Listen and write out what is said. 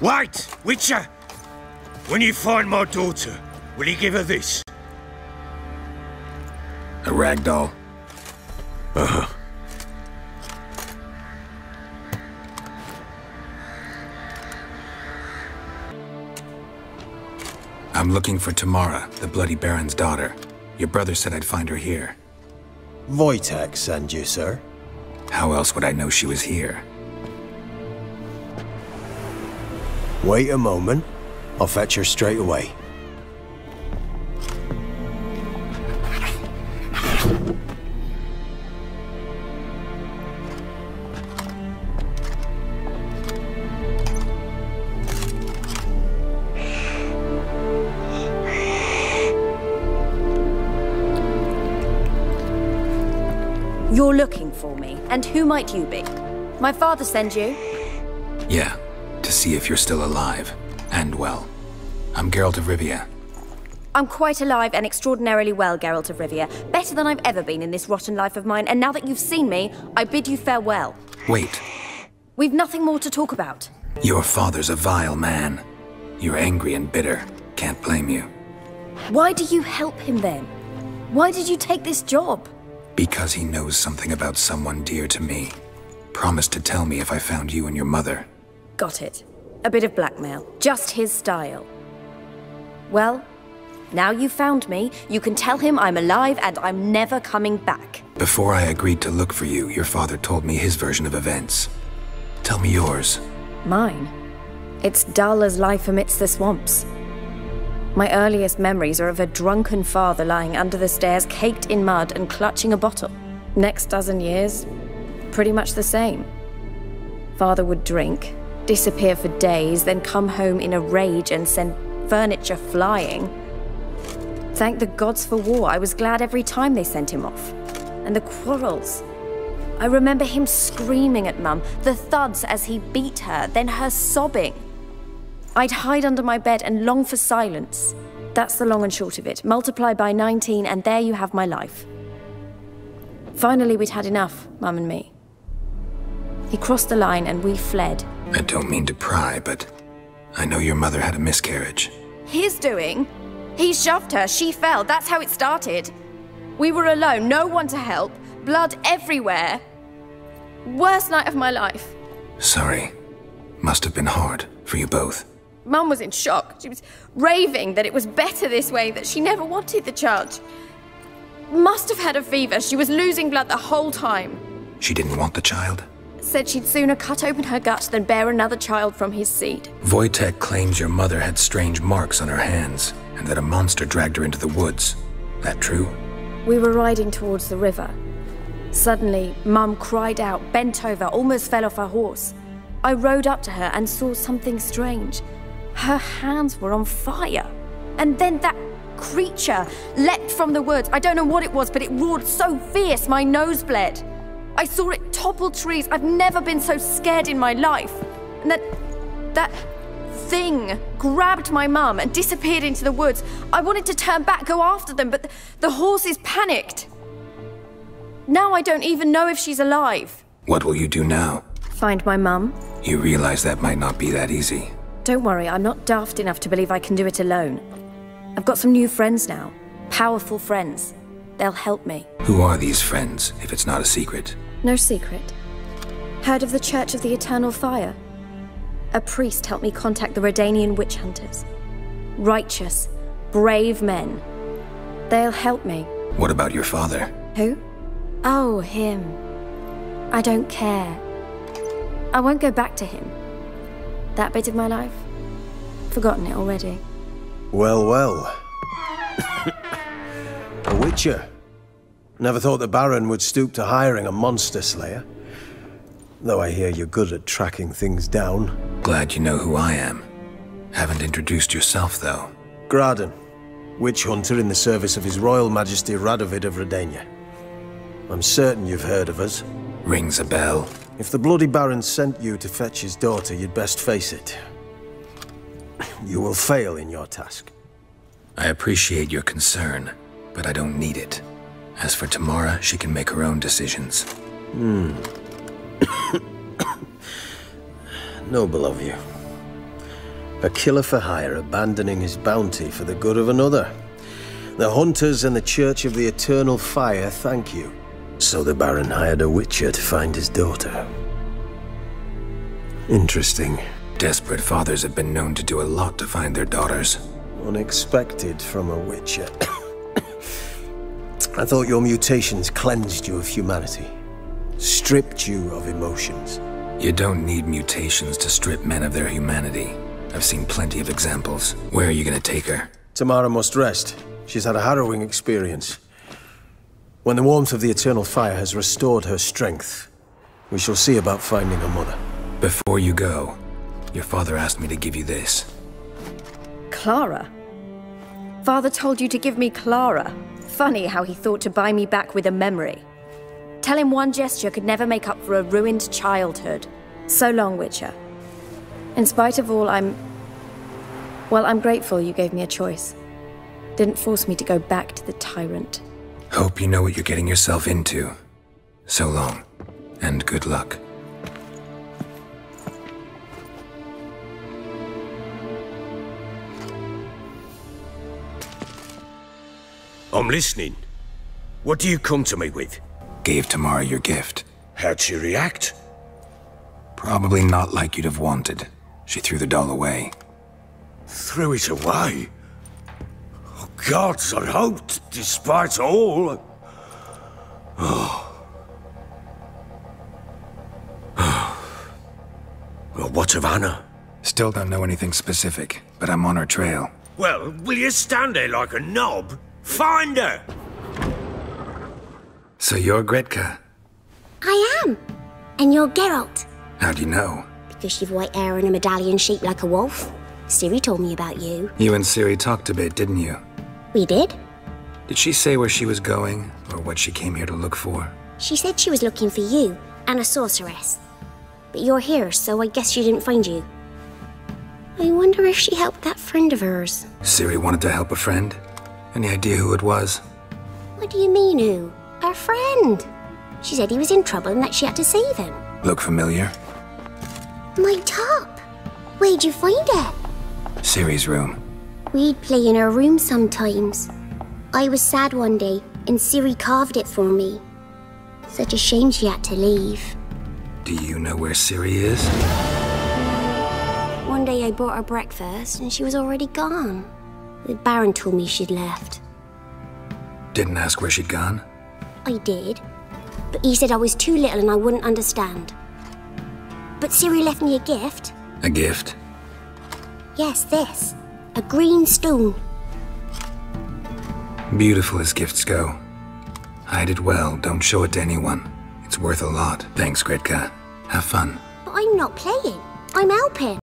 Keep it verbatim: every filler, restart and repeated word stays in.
Wait, Witcher! When you find my daughter, will you give her this? A rag doll? Uh-huh. I'm looking for Tamara, the Bloody Baron's daughter. Your brother said I'd find her here. Voytek send you, sir? How else would I know she was here? Wait a moment. I'll fetch her straight away. You're looking for me, and who might you be? My father sent you? Yeah, to see if you're still alive, and well. I'm Geralt of Rivia. I'm quite alive and extraordinarily well, Geralt of Rivia. Better than I've ever been in this rotten life of mine, and now that you've seen me, I bid you farewell. Wait. We've nothing more to talk about. Your father's a vile man. You're angry and bitter. Can't blame you. Why do you help him then? Why did you take this job? Because he knows something about someone dear to me. Promised to tell me if I found you and your mother. Got it. A bit of blackmail. Just his style. Well, now you've found me, you can tell him I'm alive and I'm never coming back. Before I agreed to look for you, your father told me his version of events. Tell me yours. Mine? It's dull as life amidst the swamps. My earliest memories are of a drunken father lying under the stairs, caked in mud and clutching a bottle. Next dozen years, pretty much the same. Father would drink, disappear for days, then come home in a rage and send furniture flying. Thank the gods for war. I was glad every time they sent him off. And the quarrels. I remember him screaming at Mum, the thuds as he beat her, then her sobbing. I'd hide under my bed and long for silence. That's the long and short of it. Multiply by nineteen and there you have my life. Finally, we'd had enough, Mum and me. He crossed the line and we fled. I don't mean to pry, but I know your mother had a miscarriage. His doing? He shoved her, she fell, that's how it started. We were alone, no one to help, blood everywhere. Worst night of my life. Sorry. Must have been hard for you both. Mum was in shock. She was raving that it was better this way, that she never wanted the charge. Must have had a fever. She was losing blood the whole time. She didn't want the child? Said she'd sooner cut open her gut than bear another child from his seed. Voytek claims your mother had strange marks on her hands, and that a monster dragged her into the woods. That true? We were riding towards the river. Suddenly, Mum cried out, bent over, almost fell off her horse. I rode up to her and saw something strange. Her hands were on fire. And then that creature leapt from the woods. I don't know what it was, but it roared so fierce my nose bled. I saw it topple trees. I've never been so scared in my life. And that... that thing grabbed my mum and disappeared into the woods. I wanted to turn back, go after them, but the, the horses panicked. Now I don't even know if she's alive. What will you do now? Find my mum. You realize that might not be that easy. Don't worry, I'm not daft enough to believe I can do it alone. I've got some new friends now. Powerful friends. They'll help me. Who are these friends, if it's not a secret? No secret. Heard of the Church of the Eternal Fire? A priest helped me contact the Redanian witch hunters. Righteous, brave men. They'll help me. What about your father? Who? Oh, him. I don't care. I won't go back to him. That bit of my life? Forgotten it already. Well, well. A witcher. Never thought the Baron would stoop to hiring a monster slayer. Though I hear you're good at tracking things down. Glad you know who I am. Haven't introduced yourself, though. Graden, witch hunter in the service of His Royal Majesty Radovid of Redenia. I'm certain you've heard of us. Rings a bell. If the Bloody Baron sent you to fetch his daughter, you'd best face it. You will fail in your task. I appreciate your concern, but I don't need it. As for Tamara, she can make her own decisions. Hmm. Noble of you. A killer for hire abandoning his bounty for the good of another. The hunters and the Church of the Eternal Fire thank you. So the Baron hired a witcher to find his daughter. Interesting. Desperate fathers have been known to do a lot to find their daughters. Unexpected from a witcher. I thought your mutations cleansed you of humanity. Stripped you of emotions. You don't need mutations to strip men of their humanity. I've seen plenty of examples. Where are you gonna take her? Tamara must rest. She's had a harrowing experience. When the warmth of the Eternal Fire has restored her strength, we shall see about finding her mother. Before you go, your father asked me to give you this. Clara? Father told you to give me Clara. Funny how he thought to buy me back with a memory. Tell him one gesture could never make up for a ruined childhood. So long, Witcher. In spite of all, I'm... Well, I'm grateful you gave me a choice. Didn't force me to go back to the tyrant. Hope you know what you're getting yourself into. So long, and good luck. I'm listening. What do you come to me with? Gave Tamara your gift. How'd she react? Probably not like you'd have wanted. She threw the doll away. Threw it away? Oh, gods, I hoped, despite all... Oh. Oh. Well, what of Anna? Still don't know anything specific, but I'm on her trail. Well, will you stand there like a knob? Find her! So you're Gretka? I am. And you're Geralt. How do you know? Because you've white hair and a medallion shaped like a wolf. Ciri told me about you. You and Ciri talked a bit, didn't you? We did. Did she say where she was going, or what she came here to look for? She said she was looking for you, and a sorceress. But you're here, so I guess she didn't find you. I wonder if she helped that friend of hers. Ciri wanted to help a friend? Any idea who it was? What do you mean, who? Her friend. She said he was in trouble and that she had to save him. Look familiar? My top! Where'd you find it? Ciri's room. We'd play in her room sometimes. I was sad one day, and Ciri carved it for me. Such a shame she had to leave. Do you know where Ciri is? One day I bought her breakfast, and she was already gone. The Baron told me she'd left. Didn't ask where she'd gone? I did, but he said I was too little and I wouldn't understand. But Ciri left me a gift. A gift? Yes, this. A green stone. Beautiful as gifts go. Hide it well, don't show it to anyone. It's worth a lot. Thanks, Gretka. Have fun. But I'm not playing. I'm helping.